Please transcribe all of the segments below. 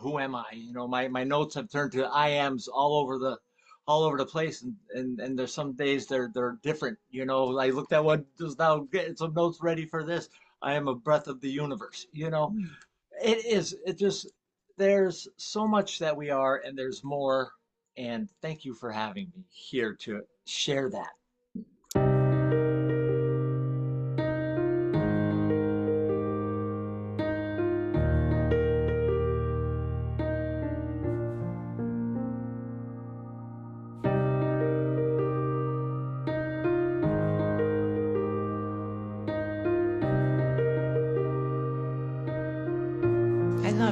who am I? You know, my notes have turned to I ams all over the place, and there's some days they're different. You know, I looked at one just now, getting some notes ready for this. I am a breath of the universe. You know, it just there's so much that we are, and there's more. And thank you for having me here to share that.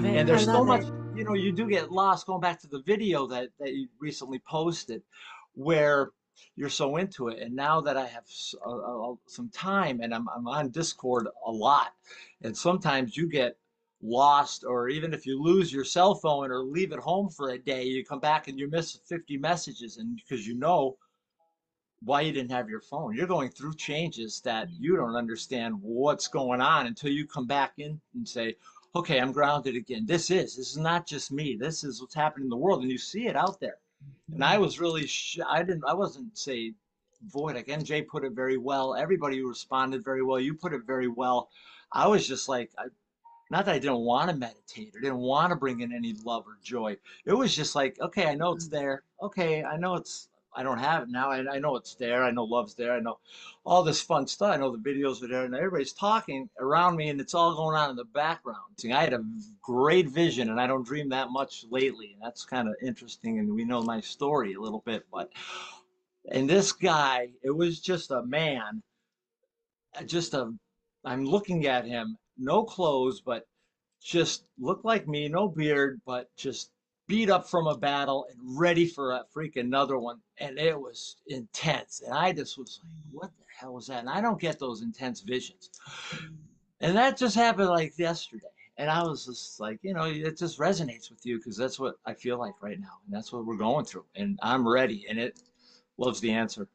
And there's so much, you know, you do get lost going back to the video that you recently posted where you're so into it. And now that I have some time, and I'm on Discord a lot, and sometimes you get lost, or even if you lose your cell phone or leave it home for a day, you come back and you miss 50 messages. And because you know why you didn't have your phone, you're going through changes that you don't understand what's going on until you come back in and say, okay, I'm grounded again. This is not just me. This is what's happening in the world, and you see it out there. And I was really, I wasn't say void. Like MJ put it very well. Everybody responded very well. You put it very well. I was just like, not that I didn't want to meditate or didn't want to bring in any love or joy. It was just like, okay, I know it's there. Okay, I know it's, I don't have it now. I know it's there. I know love's there. I know all this fun stuff. I know the videos are there, and everybody's talking around me, and it's all going on in the background. I had a great vision, and I don't dream that much lately. And that's kind of interesting, and we know my story a little bit. But and this guy, it was just a man, I'm looking at him, no clothes, but just looked like me, no beard, but just beat up from a battle and ready for a freak another one. And it was intense. And I just was like, what the hell was that? And I don't get those intense visions. And that just happened like yesterday. And I was just like, you know, it just resonates with you because that's what I feel like right now. And that's what we're going through. And I'm ready. And it loves the answer.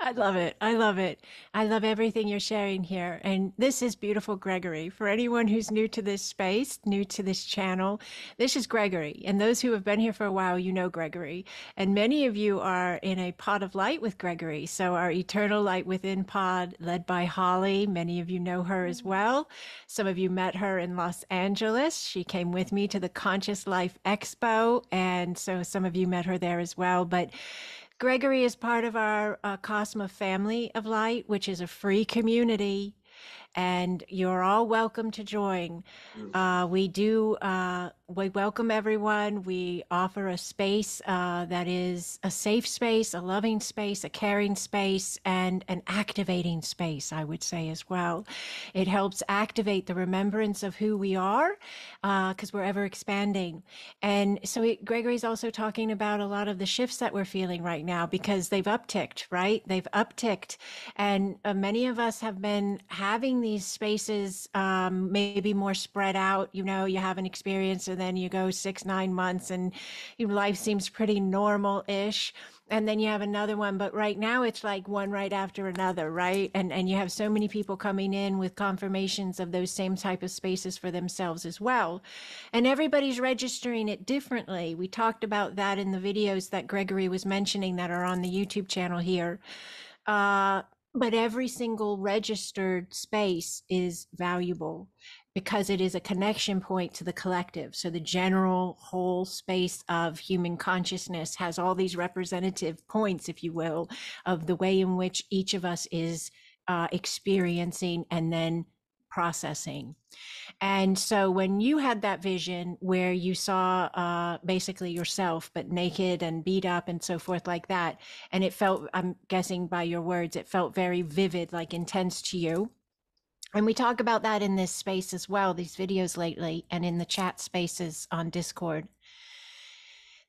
I love it. I love it. I love everything you're sharing here. And this is beautiful, Gregory. For anyone who's new to this space, new to this channel, this is Gregory. And those who have been here for a while, you know Gregory. And many of you are in a pod of light with Gregory. So our Eternal Light Within pod led by Holly. Many of you know her as well. Some of you met her in Los Angeles. She came with me to the Conscious Life Expo. And so some of you met her there as well. But Gregory is part of our Acasma family of light, which is a free community, and you're all welcome to join. We welcome everyone. We offer a space that is a safe space, a loving space, a caring space, and an activating space, I would say as well. It helps activate the remembrance of who we are because we're ever expanding. And so Gregory's also talking about a lot of the shifts that we're feeling right now because they've upticked, right? They've upticked. And many of us have been having these spaces maybe more spread out. You know, you have an experience and then you go 6-9 months and your life seems pretty normal-ish. And then you have another one, but right now it's like one right after another, right? And you have so many people coming in with confirmations of those same type of spaces for themselves as well. And everybody's registering it differently. We talked about that in the videos that Gregory was mentioning that are on the YouTube channel here. But every single registered space is valuable because it is a connection point to the collective. So the general whole space of human consciousness has all these representative points, if you will, of the way in which each of us is experiencing and then processing. And so when you had that vision where you saw basically yourself, but naked and beat up and so forth like that, and it felt, I'm guessing by your words, it felt very vivid, like intense to you. And we talk about that in this space as well, these videos lately, and in the chat spaces on Discord.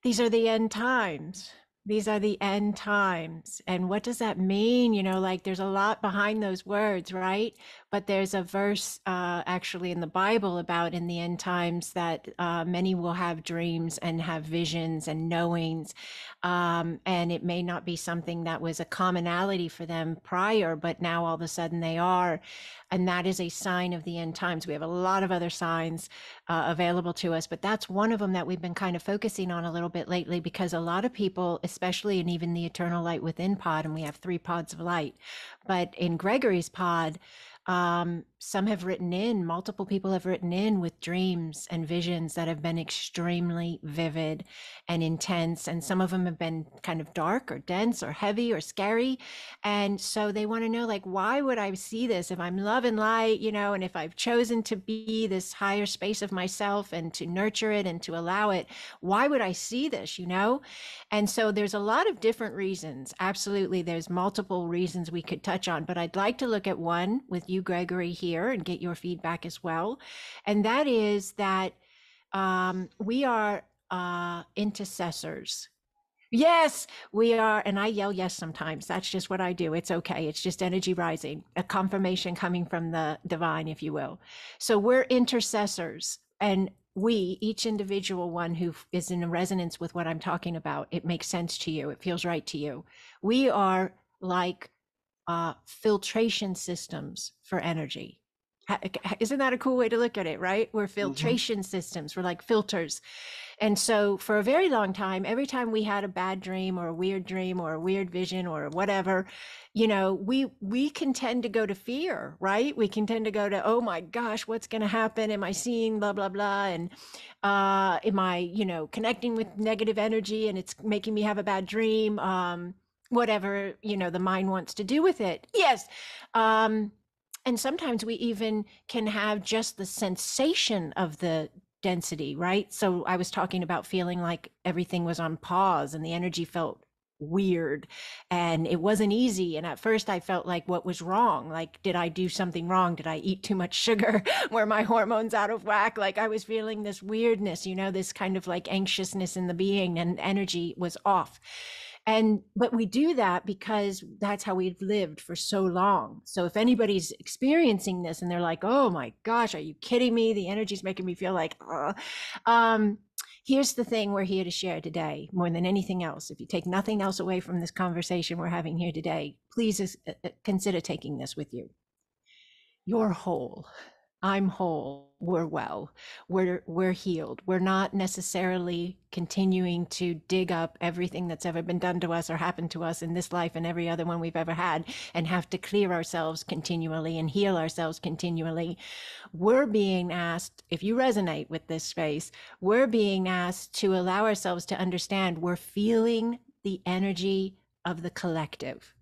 These are the end times. These are the end times. And what does that mean? You know, like there's a lot behind those words, right? But there's a verse actually in the Bible about in the end times that many will have dreams and have visions and knowings. And it may not be something that was a commonality for them prior, but now all of a sudden they are. And that is a sign of the end times. We have a lot of other signs available to us, but that's one of them that we've been kind of focusing on a little bit lately, because a lot of people, especially in even the Eternal Light Within pod, and we have 3 pods of light, but in Gregory's pod, some have written in, multiple people have written in with dreams and visions that have been extremely vivid and intense. And some of them have been kind of dark or dense or heavy or scary. And so they want to know, like, why would I see this if I'm love and light, you know, and if I've chosen to be this higher space of myself and to nurture it and to allow it, why would I see this, you know? And so there's a lot of different reasons. Absolutely. There's multiple reasons we could touch on, but I'd like to look at one with you, Gregory, here, and get your feedback as well. And that is that we are intercessors. Yes, we are. And I yell yes sometimes. That's just what I do. It's okay. It's just energy rising, a confirmation coming from the divine, if you will. So we're intercessors, and we, each individual one who is in resonance with what I'm talking about, it makes sense to you, it feels right to you. We are like filtration systems for energy. Isn't that a cool way to look at it, right? We're filtration systems. We're like filters. And so for a very long time, every time we had a bad dream or a weird vision or whatever, you know, we can tend to go to fear, right? We can tend to go to, oh my gosh, what's going to happen? Am I seeing blah, blah, blah? And am I, you know, connecting with negative energy and it's making me have a bad dream? Whatever, you know, the mind wants to do with it. Yes. And sometimes we even can have just the sensation of the density, right? So I was talking about feeling like everything was on pause and the energy felt weird and it wasn't easy. And at first I felt like what was wrong? Like, did I do something wrong? Did I eat too much sugar? Were my hormones out of whack? Like I was feeling this weirdness, you know, this kind of like anxiousness in the being, and energy was off. But we do that because that's how we've lived for so long. So if anybody's experiencing this and they're like, oh my gosh, are you kidding me? The energy's making me feel like, here's the thing we're here to share today more than anything else. If you take nothing else away from this conversation we're having here today, please consider taking this with you. You're whole. I'm whole. We're well. We're healed. We're not necessarily continuing to dig up everything that's ever been done to us or happened to us in this life and every other one we've ever had, and have to clear ourselves continually and heal ourselves continually. We're being asked, if you resonate with this space, we're being asked to allow ourselves to understand we're feeling the energy of the collective.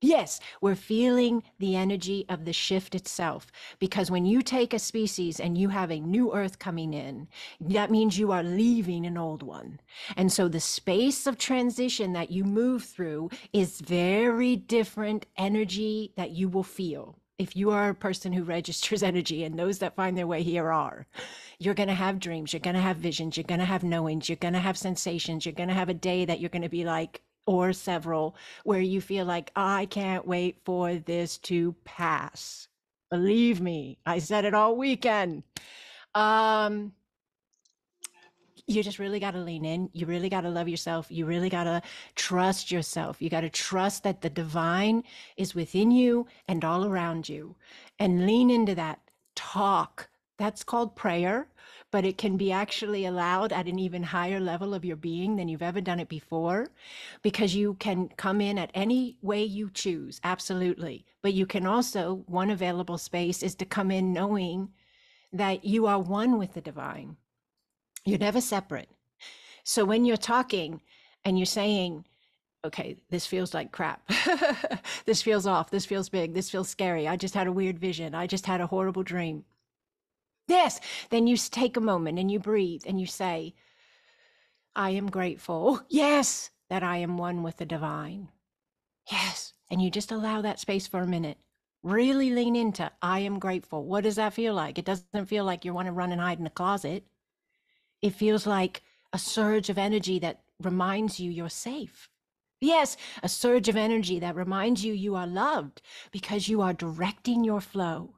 Yes, we're feeling the energy of the shift itself, because when you take a species and you have a new earth coming in, that means you are leaving an old one. And so the space of transition that you move through is very different energy that you will feel. If you are a person who registers energy, and those that find their way here are, you're going to have dreams, you're going to have visions, you're going to have knowings, you're going to have sensations, you're going to have a day that you're going to be like, or several, where you feel like, I can't wait for this to pass. Believe me, I said it all weekend. You just really got to lean in. You really got to love yourself. You really got to trust yourself. You got to trust that the divine is within you and all around you, and lean into that. Talk. That's called prayer, but it can be actually allowed at an even higher level of your being than you've ever done it before, because you can come in at any way you choose. Absolutely. But you can also, one available space is to come in knowing that you are one with the divine. You're never separate. So when you're talking and you're saying, okay, this feels like crap. This feels off. This feels big. This feels scary. I just had a weird vision. I just had a horrible dream. Yes. Then you take a moment and you breathe and you say, I am grateful. Yes, that I am one with the divine. Yes. And you just allow that space for a minute. Really lean into, I am grateful. What does that feel like? It doesn't feel like you want to run and hide in the closet. It feels like a surge of energy that reminds you you're safe. Yes, a surge of energy that reminds you you are loved because you are directing your flow.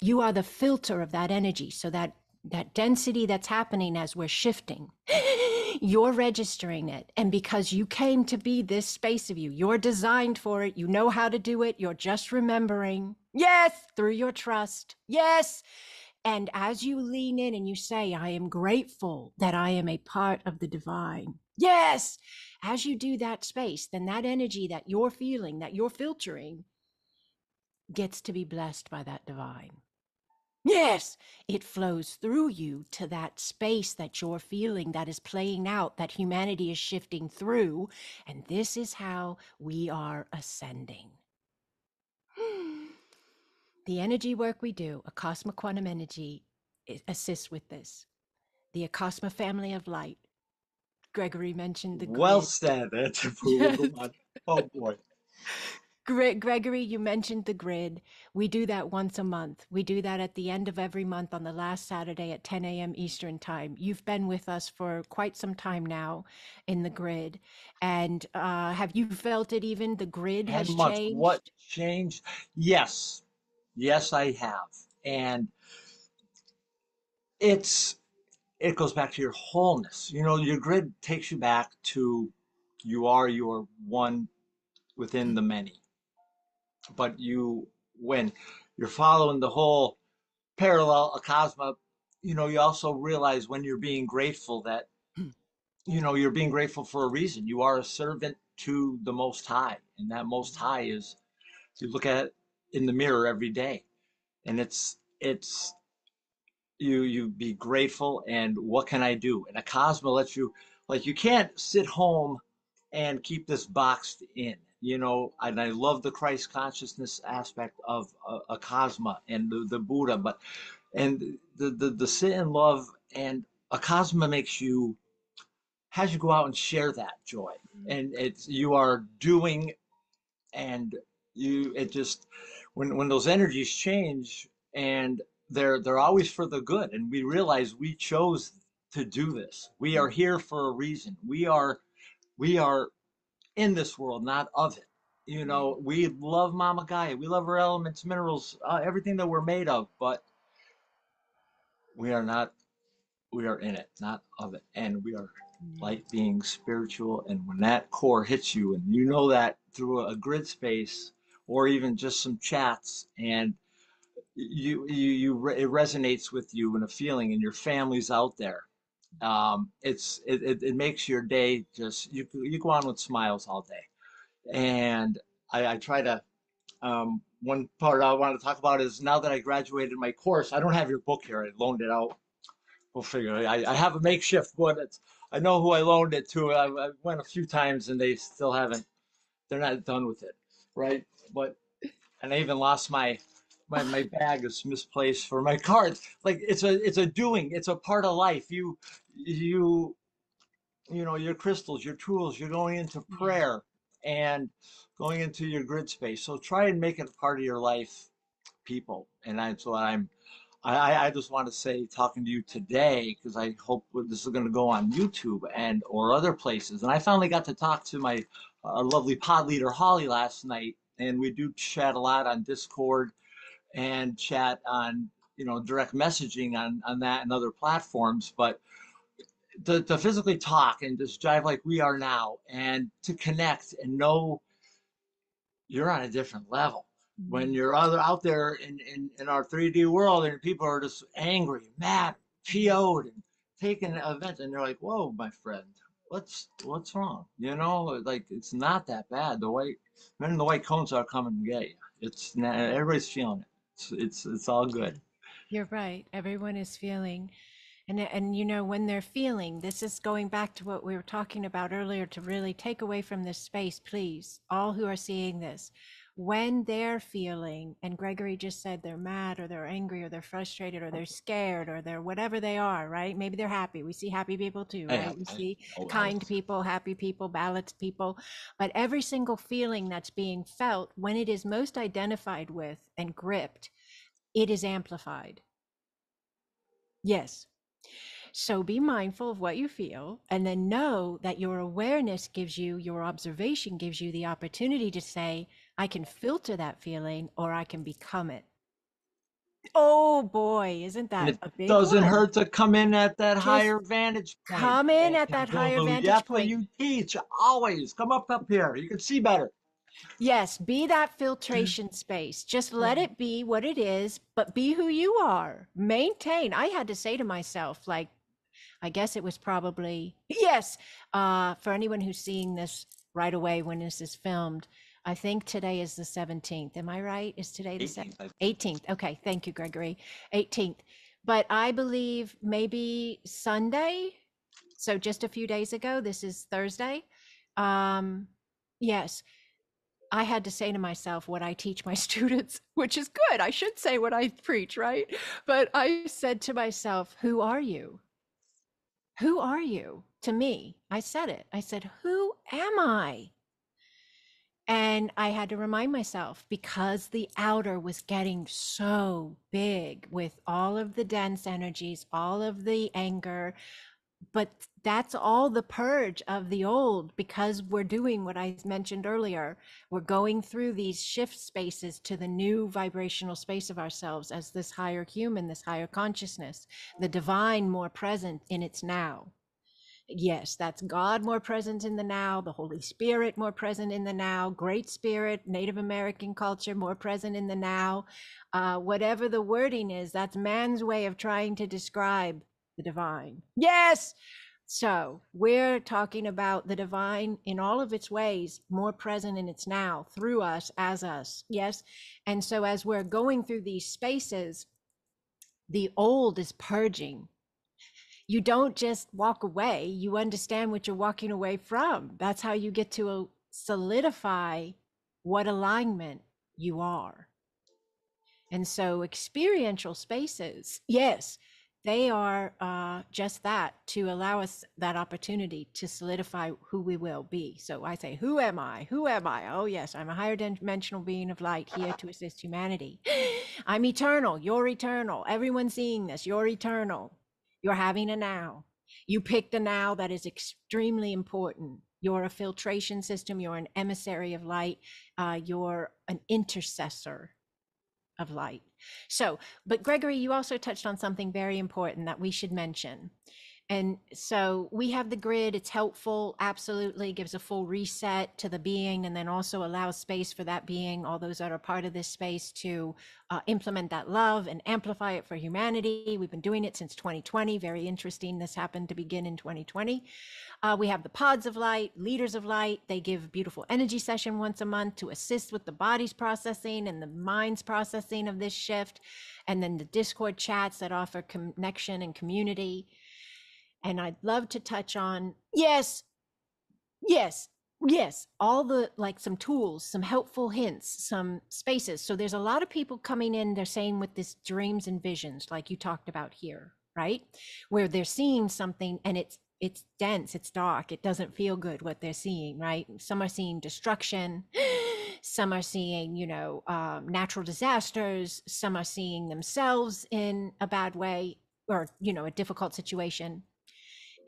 You are the filter of that energy. So that density that's happening as we're shifting, you're registering it. And because you came to be this space of you, you're designed for it. You know how to do it. You're just remembering. Yes, through your trust. Yes. And as you lean in and you say, I am grateful that I am a part of the divine. Yes. As you do that space, then that energy that you're feeling, that you're filtering, gets to be blessed by that divine. Yes, it flows through you to that space that you're feeling, that is playing out, that humanity is shifting through. And this is how we are ascending. The energy work we do, Acasma Quantum Energy, assists with this. The Acasma family of light. Gregory mentioned the... Well said. Oh boy. Gregory, you mentioned the grid. We do that once a month. We do that at the end of every month on the last Saturday at 10 a.m. Eastern time. You've been with us for quite some time now in the grid. And have you felt it even? The grid has changed? What changed? Yes. Yes, I have. And it goes back to your wholeness. You know, your grid takes you back to you are one within the many. But when you're following the whole parallel Acasma, you know, you also realize when you're being grateful that, you know, you're being grateful for a reason. You are a servant to the Most High. And that Most High is, if you look at it in the mirror every day, and it's you be grateful. And what can I do? And Acasma lets you, like, you can't sit home and keep this boxed in. You know, and I love the Christ consciousness aspect of Acasma and the Buddha, and the sit in love, and Acasma has you go out and share that joy. Mm-hmm. And you are doing, and it just, when those energies change, and they're always for the good, and we realize we chose to do this. We are here for a reason. We are in this world, not of it. You know, we love Mama Gaia. We love her elements, minerals, everything that we're made of, but we are in it, not of it. And we are light being spiritual. And when that core hits you, and you know that through a grid space or even just some chats, and it resonates with you in a feeling, and your family's out there. It makes your day just, you go on with smiles all day. And I try to, one part I want to talk about is, now that I graduated my course, I don't have your book here. I loaned it out. We'll figure it. I have a makeshift one. I know who I loaned it to. I went a few times and they still haven't, they're not done with it. Right. And I even lost my bag is misplaced for my cards. Like, it's a doing, it's a part of life. You know, your crystals, your tools, you're going into prayer and going into your grid space. So try and make it a part of your life, people. And I just want to say, talking to you today, because I hope this is going to go on YouTube and or other places. And I finally got to talk to my lovely pod leader, Holly, last night. And we do chat a lot on Discord and chat on, you know, direct messaging on that and other platforms. But to physically talk and just jive like we are now, and to connect and know you're on a different level. Mm-hmm. When you're out there in our 3D world, and people are just angry, mad, PO'd, and taking events, and they're like, whoa, my friend, what's wrong? You know, like, it's not that bad. The white men in the white cones are coming to get you. It's not, everybody's feeling it. It's all good. You're right. Everyone is feeling, and you know, when they're feeling, this is going back to what we were talking about earlier, to really take away from this space, please, all who are seeing this, when they're feeling, and Gregory just said they're mad or they're angry or they're frustrated or they're scared or they're whatever they are, right? Maybe they're happy. We see happy people too, right? We see kind people, happy people, balanced people, but every single feeling that's being felt, when it is most identified with and gripped, it is amplified. Yes. So be mindful of what you feel, and then know that your awareness gives you, your observation gives you the opportunity to say, I can filter that feeling or I can become it. Oh boy, isn't that a big one? It doesn't hurt to come in at that higher vantage point. Come in at that higher vantage point. That's what you teach, always. Come up here, you can see better. Yes, be that filtration space. Just let it be what it is, but be who you are. Maintain. I had to say to myself, like, I guess it was probably, yes, for anyone who's seeing this right away when this is filmed, I think today is the 17th. Am I right? Is today the 17th? 18th. Okay. Thank you, Gregory. 18th. But I believe maybe Sunday. So just a few days ago, this is Thursday. Yes. I had to say to myself what I teach my students, which is good. I should say what I preach, right? But I said to myself, who are you? Who are you? To me, I said it. I said, who am I? And I had to remind myself, because the outer was getting so big with all of the dense energies, all of the anger, but that's all the purge of the old, because we're doing what I mentioned earlier. We're going through these shift spaces to the new vibrational space of ourselves as this higher human, this higher consciousness, the divine more present in its now. Yes, that's God more present in the now, the Holy Spirit more present in the now, Great Spirit, Native American culture more present in the now. Whatever the wording is, that's man's way of trying to describe the divine. Yes. So we're talking about the divine in all of its ways, more present in its now, through us, as us. Yes. And so as we're going through these spaces, the old is purging. You don't just walk away, you understand what you're walking away from. That's how you get to solidify what alignment you are. And so experiential spaces, yes, they are just that, to allow us that opportunity to solidify who we will be. So I say, who am I? Who am I? Oh yes, I'm a higher dimensional being of light here to assist humanity. I'm eternal, you're eternal. Everyone seeing this, you're eternal. You're having a now. You picked a now that is extremely important. You're a filtration system. You're an emissary of light. You're an intercessor of light. So, but Gregory, you also touched on something very important that we should mention. And so we have the grid. It's helpful. Absolutely gives a full reset to the being, and then also allows space for that being, all those that are part of this space, to implement that love and amplify it for humanity. We've been doing it since 2020. Very interesting. This happened to begin in 2020. We have the pods of light, leaders of light. They give beautiful energy session once a month to assist with the body's processing and the mind's processing of this shift. And then the Discord chats that offer connection and community. And I'd love to touch on, yes, all the, like, some tools, some helpful hints, some spaces. So there's a lot of people coming in, they're saying with this dreams and visions, like you talked about here, right? Where they're seeing something and it's dense, it's dark, it doesn't feel good what they're seeing, right? Some are seeing destruction, some are seeing, you know, natural disasters, some are seeing themselves in a bad way, or, you know, a difficult situation.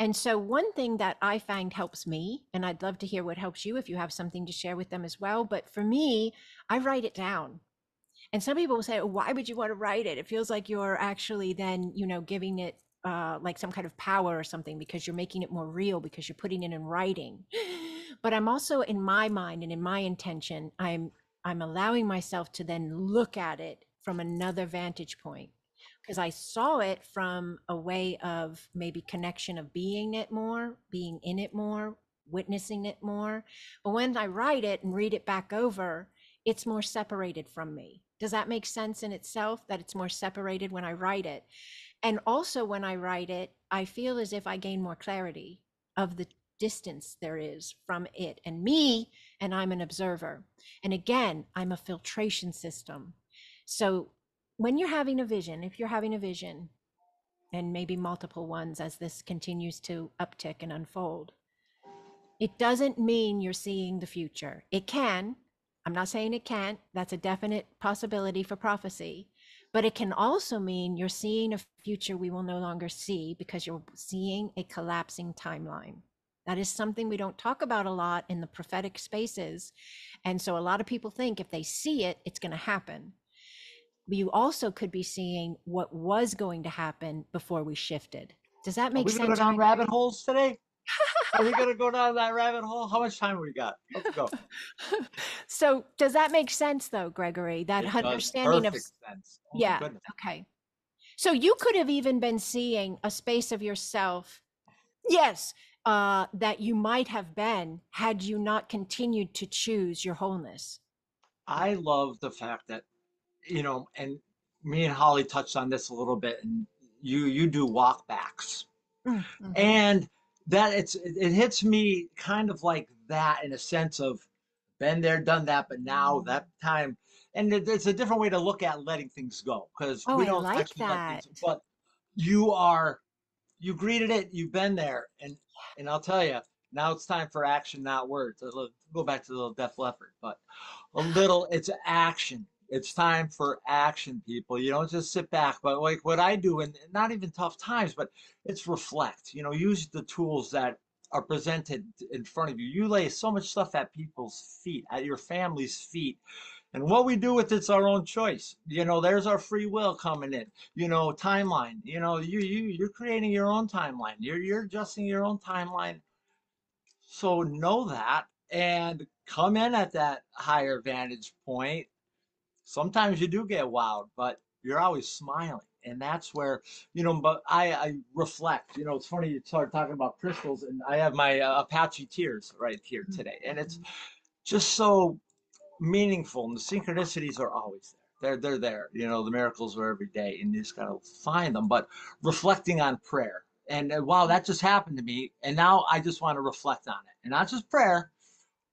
And so one thing that I find helps me, and I'd love to hear what helps you if you have something to share with them as well, but for me, I write it down. And some people will say, oh, why would you want to write it? It feels like you're actually then, you know, giving it like some kind of power or something, because you're making it more real, because you're putting it in writing. But I'm also, in my mind and in my intention, I'm allowing myself to then look at it from another vantage point, because I saw it from a way of maybe connection of being it more, being in it more, witnessing it more. But when I write it and read it back over, it's more separated from me. Does that make sense in itself, that it's more separated when I write it? And also when I write it, I feel as if I gain more clarity of the distance there is from it and me, and I'm an observer. And again, I'm a filtration system. So when you're having a vision, if you're having a vision, and maybe multiple ones as this continues to uptick and unfold, it doesn't mean you're seeing the future. It can. I'm not saying it can't. That's a definite possibility for prophecy. But it can also mean you're seeing a future we will no longer see because you're seeing a collapsing timeline. That is something we don't talk about a lot in the prophetic spaces. And so a lot of people think if they see it, it's going to happen. But you also could be seeing what was going to happen before we shifted. Does that make sense? Are we going to go down rabbit holes today? Are we going to go down that rabbit hole? How much time we got? Let's go. So does that make sense though, Gregory? That it understanding of sense. Oh, yeah. Okay. So you could have even been seeing a space of yourself. Yes. That you might have been had you not continued to choose your wholeness. I love the fact that, you know, and me and Holly touched on this a little bit, and you do walk backs. Mm-hmm. And that it hits me kind of like that, in a sense of been there, done that, but now that time. And it's a different way to look at letting things go, because we don't like that. But you greeted it, you've been there. And I'll tell you, now it's time for action, not words. I'll go back to the little Def Leppard, but it's action. It's time for action, people. You don't just sit back, but like what I do, and not even tough times, but it's reflect. You know, use the tools that are presented in front of you. You lay so much stuff at people's feet, at your family's feet. And what we do with it's our own choice. You know, there's our free will coming in. You know, timeline. You know, you're creating your own timeline. You're adjusting your own timeline. So know that and come in at that higher vantage point. Sometimes you do get wowed, but you're always smiling, and that's where, you know. But I reflect. You know, it's funny you start talking about crystals, and I have my Apache tears right here today, and it's just so meaningful, and the synchronicities are always there. They're there. You know, the miracles are every day, and you just gotta find them. But reflecting on prayer, and wow, that just happened to me, and now I just want to reflect on it, and not just prayer,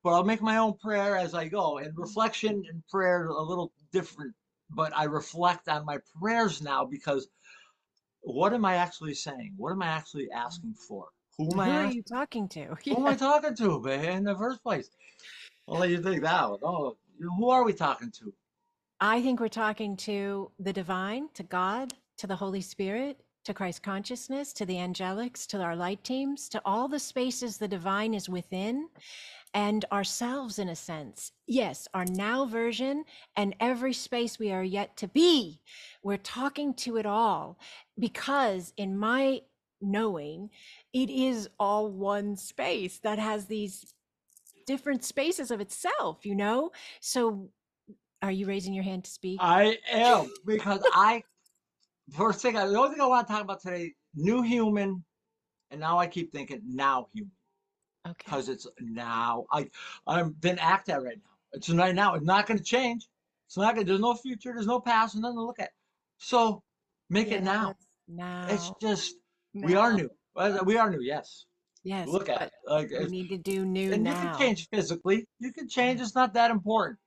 but I'll make my own prayer as I go. And reflection and prayer are a little different, but I reflect on my prayers now, because what am I actually saying? What am I actually asking for? Who are you talking to? Yeah. Who am I talking to, man, in the first place? I'll let you think that one. Oh, who are we talking to? I think we're talking to the divine, to God, to the Holy Spirit, to Christ consciousness, to the angelics, to our light teams, to all the spaces the divine is within, and ourselves in a sense. Yes, our now version and every space we are yet to be. We're talking to it all, because in my knowing, it is all one space that has these different spaces of itself, you know? So are you raising your hand to speak? I am, because the only thing I want to talk about today, new human, and now I keep thinking now human. Okay. Because it's now. I'm been act at right now. It's right now. It's not going to change. It's not going to, there's no future, there's no past, there's nothing to look at. So make it now. Now. It's just, now. We are new. We are new, yes. Yes. Look at it. Like, we need to do new and now. You can change physically. You can change. It's not that important.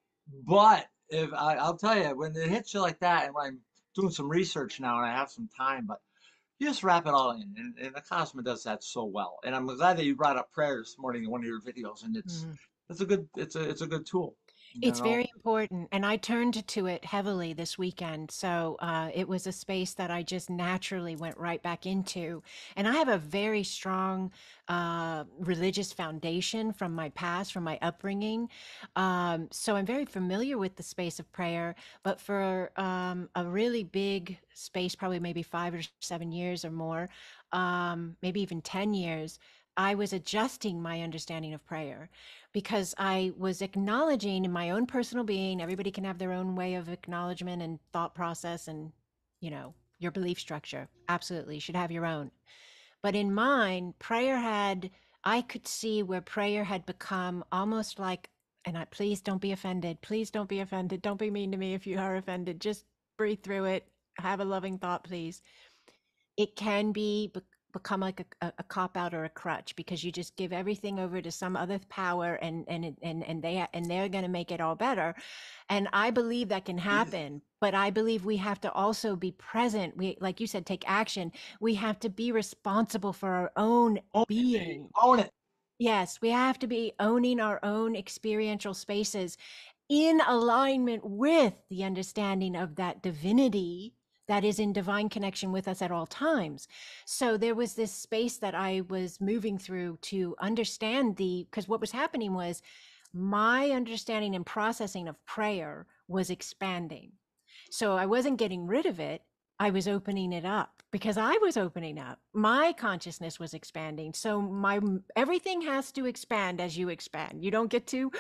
But if I'll tell you, when it hits you like that, and when I'm doing some research now and I have some time, but you just wrap it all in. And Acasma does that so well. And I'm glad that you brought up prayer this morning in one of your videos. And it's a good tool. It's very important. And I turned to it heavily this weekend. So it was a space that I just naturally went right back into. And I have a very strong religious foundation from my past, from my upbringing. So I'm very familiar with the space of prayer. But for a really big space, probably maybe 5 or 7 years or more, maybe even 10 years, I was adjusting my understanding of prayer, because I was acknowledging in my own personal being, everybody can have their own way of acknowledgement and thought process and, you know, your belief structure. Absolutely, you should have your own. But in mine, I could see where prayer had become almost like, and please don't be offended. Please don't be offended. Don't be mean to me if you are offended. Just breathe through it. Have a loving thought, please. It can become like a cop-out or a crutch, because you just give everything over to some other power and they're going to make it all better. And I believe that can happen, but I believe we have to also be present. We, like you said, take action. We have to be responsible for our own being. Own it. Yes, we have to be owning our own experiential spaces. in alignment with the understanding of that divinity that is in divine connection with us at all times. So there was this space that I was moving through to understand because what was happening was my understanding and processing of prayer was expanding. So I wasn't getting rid of it. I was opening it up because I was opening up. My consciousness was expanding. So everything has to expand as you expand. You don't get to,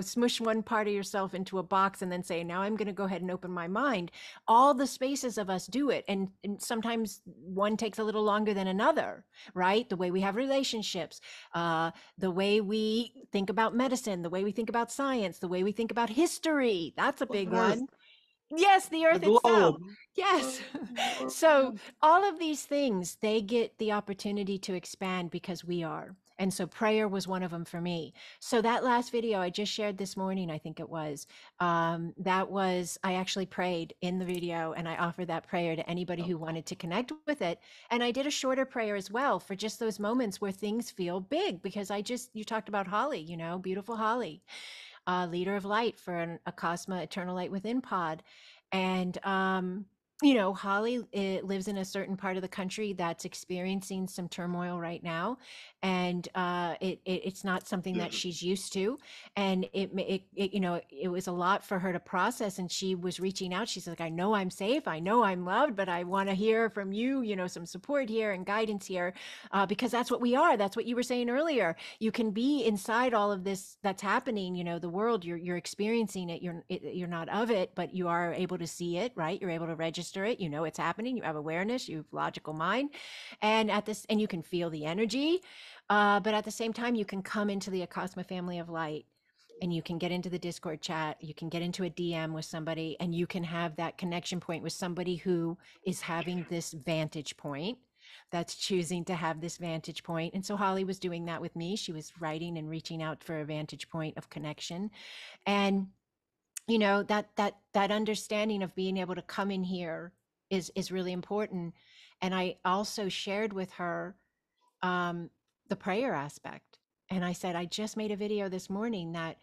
smush one part of yourself into a box and then say, now I'm going to go ahead and open my mind. All the spaces of us do it. And sometimes one takes a little longer than another, right? The way we have relationships, the way we think about medicine, the way we think about science, the way we think about history. That's a big one. Yes, the earth itself. Yes. So all of these things, they get the opportunity to expand because we are. And so prayer was one of them for me. So that last video I just shared this morning, I think it was, I actually prayed in the video, and I offered that prayer to anybody who wanted to connect with it. And I did a shorter prayer as well for just those moments where things feel big, because you talked about Holly, beautiful Holly. Leader of light for an Acasma Eternal Light Within pod. And, Holly lives in a certain part of the country that's experiencing some turmoil right now. And it's not something that she's used to. And it was a lot for her to process. And she was reaching out. She's like, I know I'm safe. I know I'm loved, but I want to hear from you, some support here and guidance here, because that's what we are. That's what you were saying earlier. You can be inside all of this that's happening, the world, you're experiencing it. You're not of it, but you are able to see it, right? You're able to register it, it's happening, you have awareness, you have logical mind, and you can feel the energy, but at the same time you can come into the Acasma family of light, and you can get into the Discord chat, you can get into a DM with somebody, and you can have that connection point with somebody who is having this vantage point, that's choosing to have this vantage point. And so Holly was doing that with me. She was writing and reaching out for a vantage point of connection. And that understanding of being able to come in here is really important. And I also shared with her the prayer aspect. And I said, I just made a video this morning that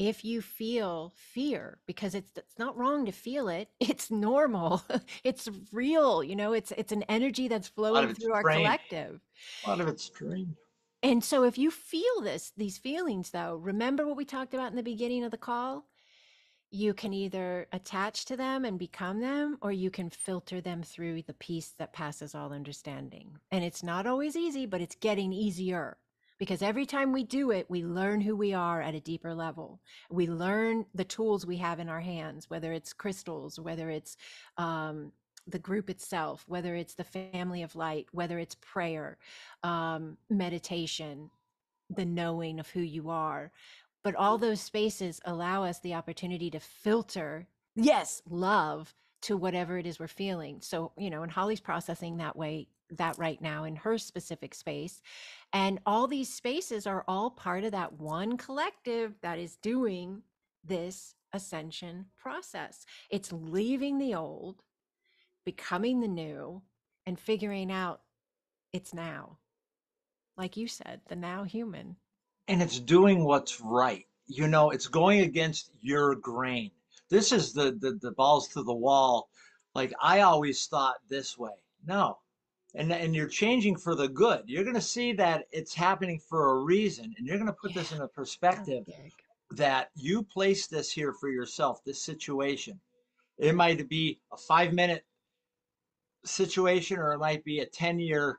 if you feel fear, because it's not wrong to feel it, it's normal, it's real, it's an energy that's flowing through our collective. A lot of it's dream. And so if you feel these feelings though, remember what we talked about in the beginning of the call? You can either attach to them and become them, or you can filter them through the peace that passes all understanding. And it's not always easy, but it's getting easier, because every time we do it, we learn who we are at a deeper level. We learn the tools we have in our hands, whether it's crystals, whether it's the group itself, whether it's the family of light, whether it's prayer, meditation, the knowing of who you are. But all those spaces allow us the opportunity to filter, yes, love to whatever it is we're feeling. So, and Holly's processing that way, that right now in her specific space. And all these spaces are all part of that one collective that is doing this ascension process. It's leaving the old, becoming the new, and figuring out it's now. Like you said, the now human. And it's doing what's right. It's going against your grain. This is the balls to the wall. Like, I always thought this way. No. And you're changing for the good. You're going to see that it's happening for a reason. And you're going to put this in a perspective that you place this here for yourself, this situation. It might be a 5-minute situation, or it might be a 10-year,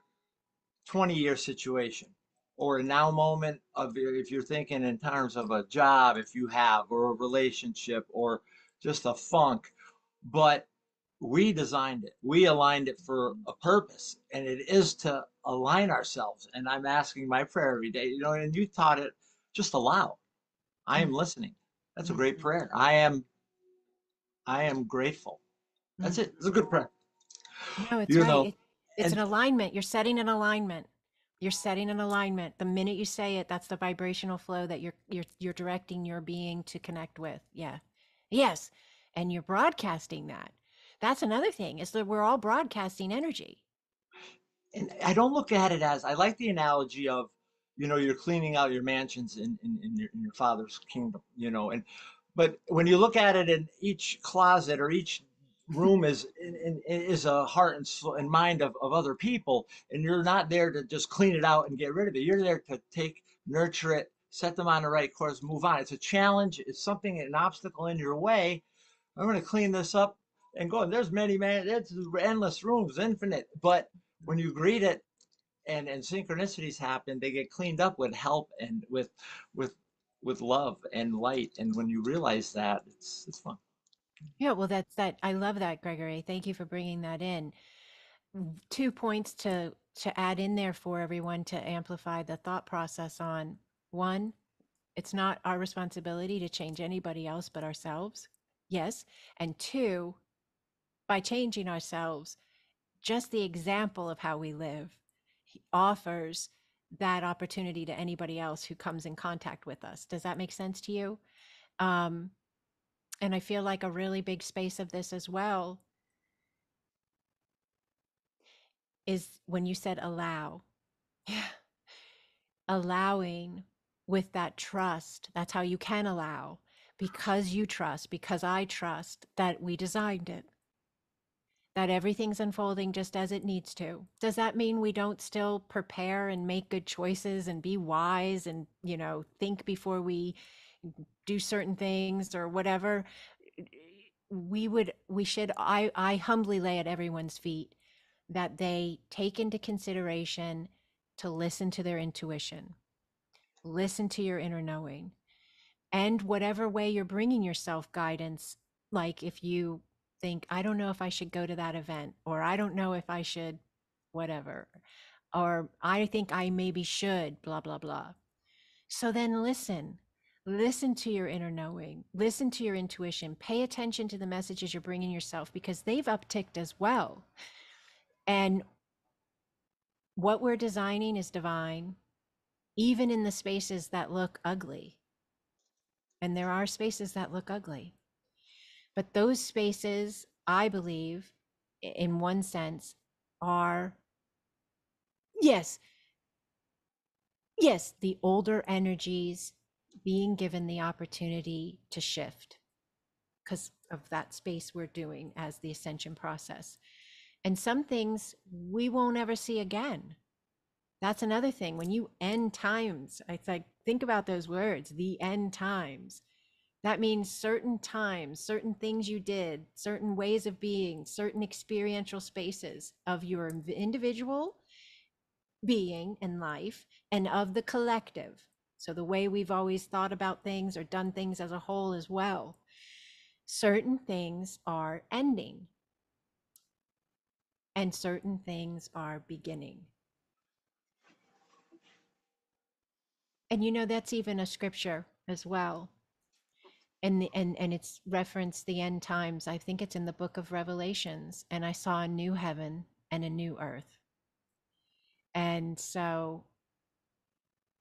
20-year situation. Or a now moment of, if you're thinking in terms of a job, if you have, or a relationship, or just a funk. But we designed it, we aligned it for a purpose, and it is to align ourselves. And I'm asking my prayer every day, and you taught it, just allow. I am listening. That's a great prayer. I am grateful. That's it. It's a good prayer. No, it's right. It's an alignment. You're setting an alignment. You're setting an alignment. The minute you say it, that's the vibrational flow that you're directing your being to connect with. Yeah. Yes. And you're broadcasting that. That's another thing, is that we're all broadcasting energy. And I don't look at it as, I like the analogy of, you're cleaning out your mansions in your father's kingdom, and But when you look at it, in each closet or each room is a heart and mind of other people, and you're not there to just clean it out and get rid of it. You're there to take, nurture it, set them on the right course, move on. It's a challenge. It's something, an obstacle in your way. I'm going to clean this up and go. And there's many, man, it's endless rooms, infinite. But when you greet it, and synchronicities happen, they get cleaned up with help and with love and light. And when you realize that, it's fun. Yeah, well, that's that. I love that, Gregory. Thank you for bringing that in. 2 points to add in there for everyone to amplify the thought process on. One, it's not our responsibility to change anybody else but ourselves. Yes. And two, by changing ourselves, just the example of how we live offers that opportunity to anybody else who comes in contact with us. Does that make sense to you? And I feel like a really big space of this as well is when you said allow. Yeah. Allowing with that trust. That's how you can allow, because you trust, because I trust that we designed it, that everything's unfolding just as it needs to. Does that mean we don't still prepare and make good choices and be wise and, you know, think before we do certain things or whatever? I humbly lay at everyone's feet that they take into consideration to listen to their intuition, listen to your inner knowing, and whatever way you're bringing yourself guidance. Like if you think, I don't know if I should go to that event, or I don't know if I should whatever, or I think I maybe should blah, blah, blah. So then listen to your inner knowing, listen to your intuition, pay attention to the messages you're bringing yourself, because they've upticked as well. And what we're designing is divine, even in the spaces that look ugly. And there are spaces that look ugly. But those spaces, I believe, in one sense, are, yes, the older energies being given the opportunity to shift because of that space we're doing as the ascension process. And some things we won't ever see again. That's another thing. When you end times, it's like, think about those words, the end times. That means certain times, certain things you did, certain ways of being, certain experiential spaces of your individual being and life, and of the collective. So the way we've always thought about things or done things as a whole as well. Certain things are ending, and certain things are beginning. And you know, that's even a scripture as well. And it's referenced the end times. I think it's in the book of Revelations. And I saw a new heaven and a new earth. And so,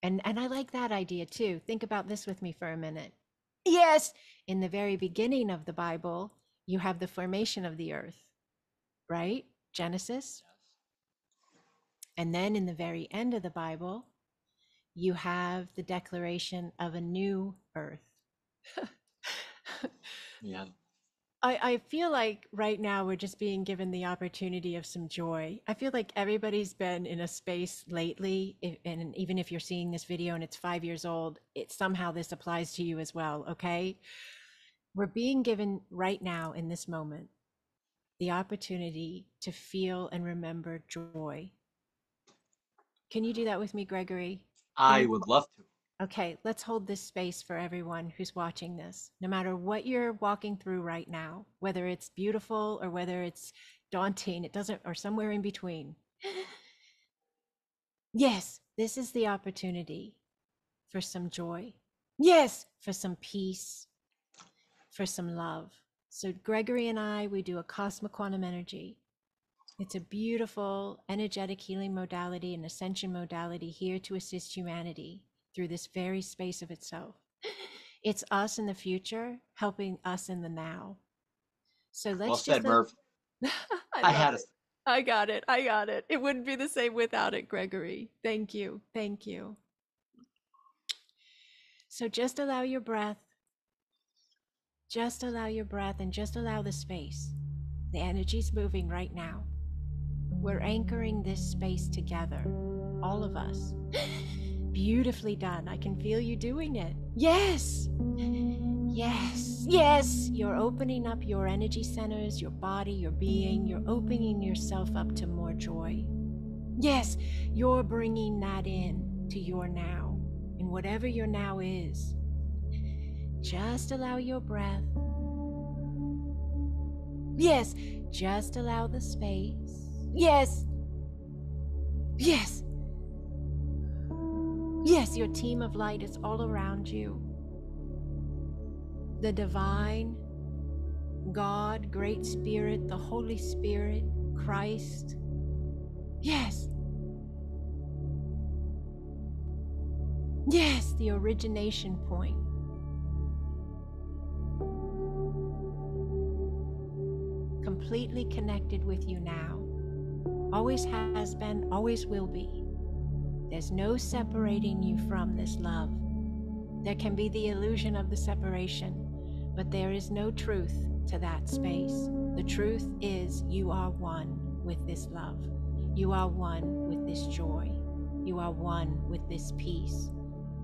and I like that idea too. Think about this with me for a minute. Yes, in the very beginning of the Bible, you have the formation of the earth, right? Genesis. And then in the very end of the Bible, you have the declaration of a new earth. Yeah, I feel like right now we're just being given the opportunity of some joy. I feel like everybody's been in a space lately, and even if you're seeing this video and it's 5 years old, it somehow this applies to you as well. Okay, we're being given right now in this moment the opportunity to feel and remember joy. Can you do that with me, Gregory? I would love to. Okay, let's hold this space for everyone who's watching this, no matter what you're walking through right now, whether it's beautiful or whether it's daunting, it doesn't, or somewhere in between. Yes, this is the opportunity for some joy. Yes, for some peace, for some love. So Gregory and I, we do Acasma Quantum Energy. It's a beautiful energetic healing modality and ascension modality here to assist humanity through this very space of itself. It's us in the future helping us in the now. So let's well said, Murph. I had it. I got it. It wouldn't be the same without it, Gregory. Thank you. So just allow your breath Just allow your breath and just allow the space. The energy's moving right now. We're anchoring this space together, all of us. Beautifully done. I can feel you doing it. Yes! Yes, yes! You're opening up your energy centers, your body, your being. You're opening yourself up to more joy. Yes, you're bringing that in to your now, and whatever your now is. Just allow your breath. Yes, just allow the space. Yes! Yes! Yes, your team of light is all around you. The divine, God, Great Spirit, the Holy Spirit, Christ. Yes. Yes, the origination point. Completely connected with you now. Always has been, always will be. There's no separating you from this love. There can be the illusion of the separation. But there is no truth to that space. The truth is you are one with this love. You are one with this joy. You are one with this peace.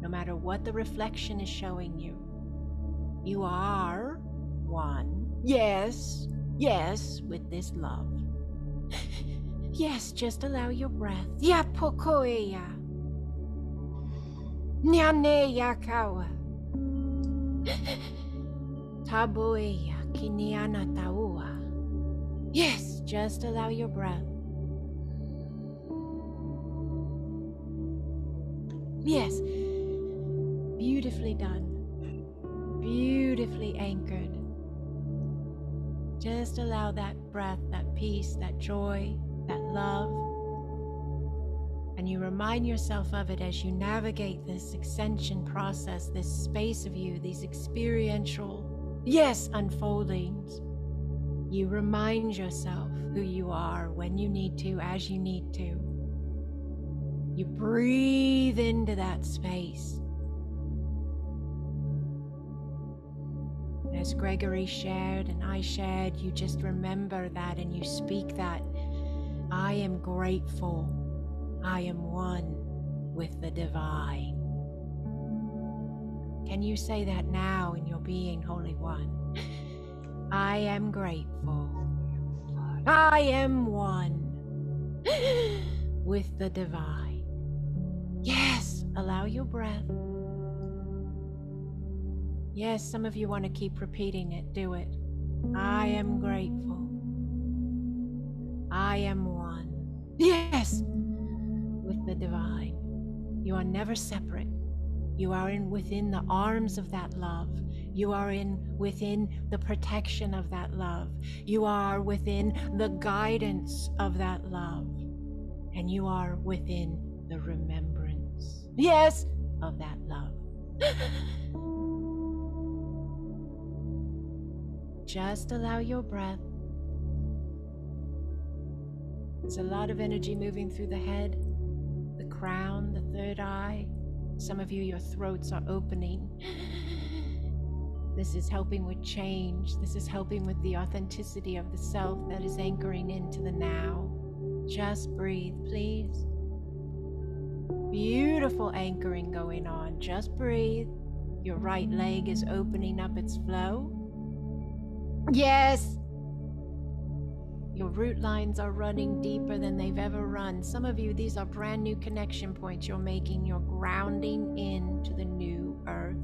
No matter what the reflection is showing you, you are one. Yes, yes, with this love. Yes, just allow your breath. Ya pokoeya. Nyane yakawa. Yes, just allow your breath. Yes, beautifully done, beautifully anchored. Just allow that breath, that peace, that joy, that love. And you remind yourself of it as you navigate this ascension process, this space of you, these experiential, yes, unfoldings. You remind yourself who you are when you need to, as you need to. You breathe into that space. As Gregory shared and I shared, you just remember that and you speak that. I am grateful. I am one with the divine. Can you say that now in your being, Holy One? I am grateful. I am one with the divine. Yes, allow your breath. Yes, some of you want to keep repeating it. Do it. I am grateful. I am one. Yes, with the divine. You are never separate. You are in within the arms of that love. You are in within the protection of that love. You are within the guidance of that love. And you are within the remembrance, yes, of that love. Just allow your breath. There's a lot of energy moving through the head, the crown, the third eye. Some of you, your throats are opening. This is helping with change. This is helping with the authenticity of the self that is anchoring into the now. Just breathe, please. Beautiful anchoring going on. Just breathe. Your right leg is opening up its flow. Yes! Your root lines are running deeper than they've ever run. Some of you, these are brand new connection points you're making. You're grounding into the new earth.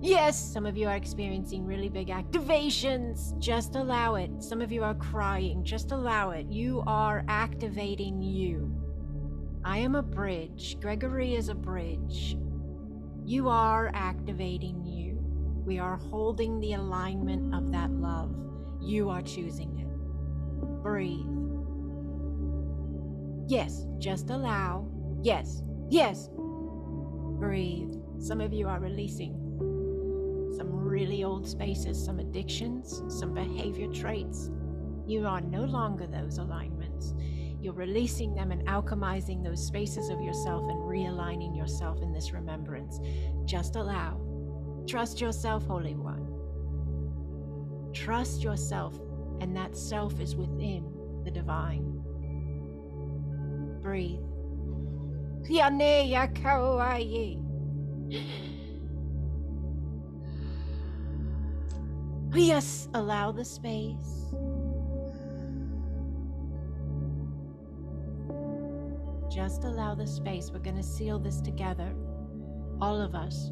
Yes, some of you are experiencing really big activations. Just allow it. Some of you are crying. Just allow it. You are activating you. I am a bridge. Gregory is a bridge. You are activating you. We are holding the alignment of that love. You are choosing it. Breathe. Yes, just allow. Yes, yes. Breathe. Some of you are releasing some really old spaces, some addictions, some behavior traits. You are no longer those alignments. You're releasing them and alchemizing those spaces of yourself and realigning yourself in this remembrance. Just allow. Trust yourself, Holy One. Trust yourself, and that self is within the divine. Breathe. Yes, allow the space. Just allow the space. We're going to seal this together. All of us.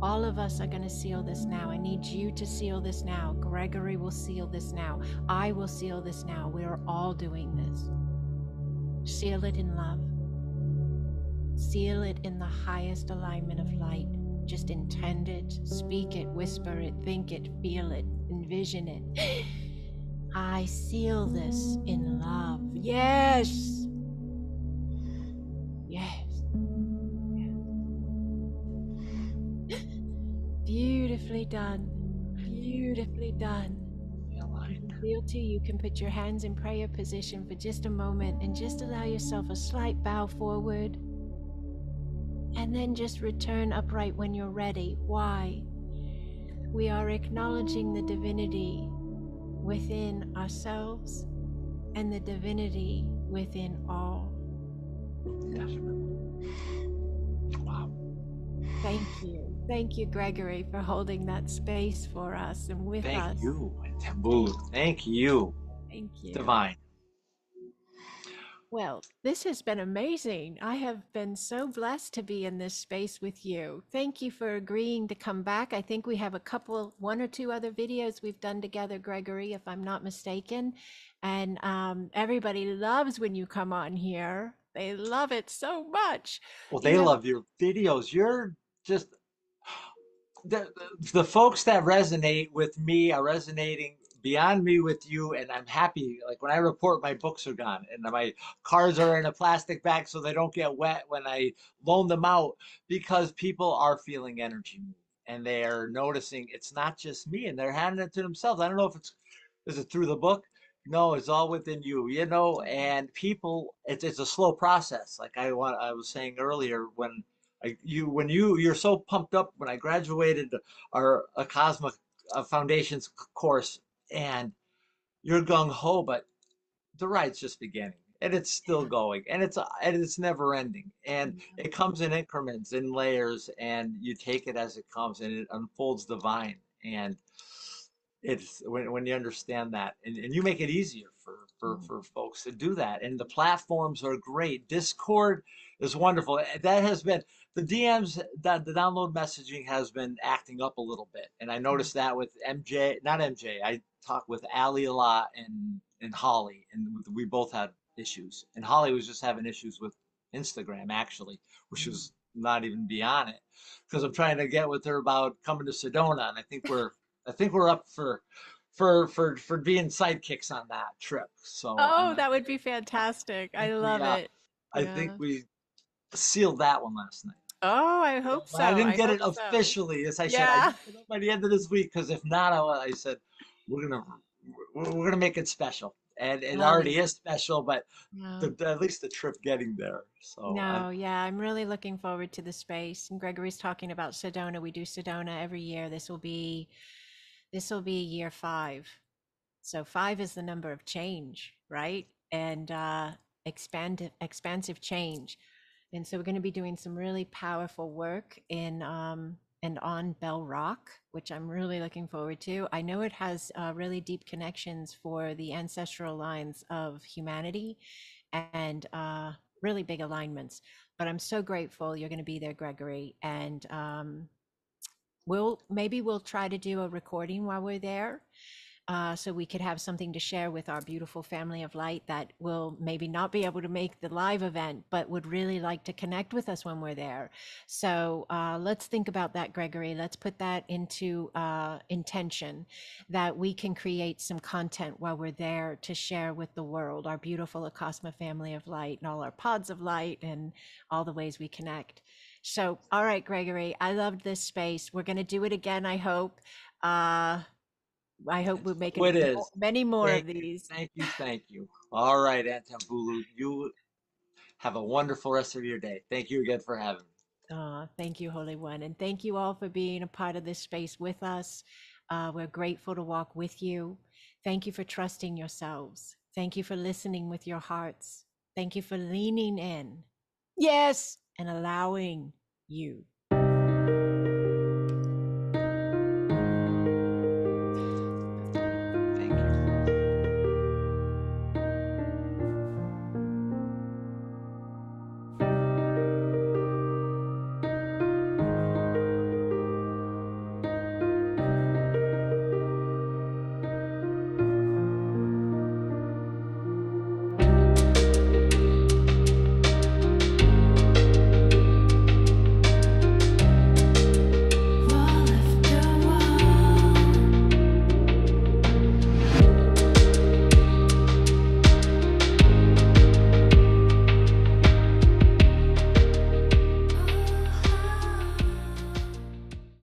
All of us are going to seal this now. I need you to seal this now. Gregory will seal this now. I will seal this now. We are all doing this. Seal it in love. Seal it in the highest alignment of light. Just intend it, speak it, whisper it, think it, feel it, envision it. I seal this in love. Yes. Yes. Yes. Beautifully done. Beautifully done. Feel too, you can put your hands in prayer position for just a moment and just allow yourself a slight bow forward. And then just return upright when you're ready. Why? We are acknowledging the divinity within ourselves and the divinity within all. Yes. Wow. Thank you. Thank you, Gregory, for holding that space for us and with us. Thank you, Taboo. Thank you. Thank you. Divine. Well, this has been amazing. I have been so blessed to be in this space with you. Thank you for agreeing to come back. I think we have one or two other videos we've done together, Gregory, if I'm not mistaken. And everybody loves when you come on here. They love it so much. Well, they love your videos. You're just, the folks that resonate with me are resonating beyond me with you, and I'm happy. Like when I report, my books are gone and my cards are in a plastic bag so they don't get wet when I loan them out, because people are feeling energy and they're noticing it's not just me, and they're handing it to themselves. I don't know if is it through the book? No, it's all within you, you know. And people, it's a slow process. Like I was saying earlier, when you're so pumped up when I graduated our Acasma Foundations course, and you're gung-ho, but the ride's just beginning, and it's still going, and it's never ending, and it comes in increments, in layers, and you take it as it comes, and it unfolds divine. And it's when you understand that, and you make it easier for folks to do that. And the platforms are great. Discord is wonderful. That has been, the DMs, the download messaging has been acting up a little bit. And I noticed that with not MJ, I talked with Ali a lot and Holly, and we both had issues. And Holly was just having issues with Instagram, actually, which was not even beyond it, because I'm trying to get with her about coming to Sedona, and I think we're up for being sidekicks on that trip. So that would be fantastic. I love it. I think we sealed that one last night. Oh, I hope so. I didn't get it officially, as I said, by the end of this week, because if not, I said we're gonna make it special, and it already is special. But at least the trip getting there. So I'm really looking forward to the space. And Gregory's talking about Sedona. We do Sedona every year. This will be year 5. So 5 is the number of change, right? And expansive change. And so we're going to be doing some really powerful work in and on Bell Rock, which I'm really looking forward to. I know it has really deep connections for the ancestral lines of humanity, and really big alignments. But I'm so grateful you're going to be there, Gregory. And maybe we'll try to do a recording while we're there, so we could have something to share with our beautiful family of light that will maybe not be able to make the live event, but would really like to connect with us when we're there. So let's think about that, Gregory. Let's put that into intention, that we can create some content while we're there to share with the world, our beautiful Acasma family of light and all our pods of light and all the ways we connect. So, all right, Gregory, I loved this space. We're going to do it again, I hope. I hope we'll make many more of these. Thank you. Thank you. All right, Antambulu, you have a wonderful rest of your day. Thank you again for having me. Thank you, Holy One. And thank you all for being a part of this space with us. We're grateful to walk with you. Thank you for trusting yourselves. Thank you for listening with your hearts. Thank you for leaning in. Yes. And allowing you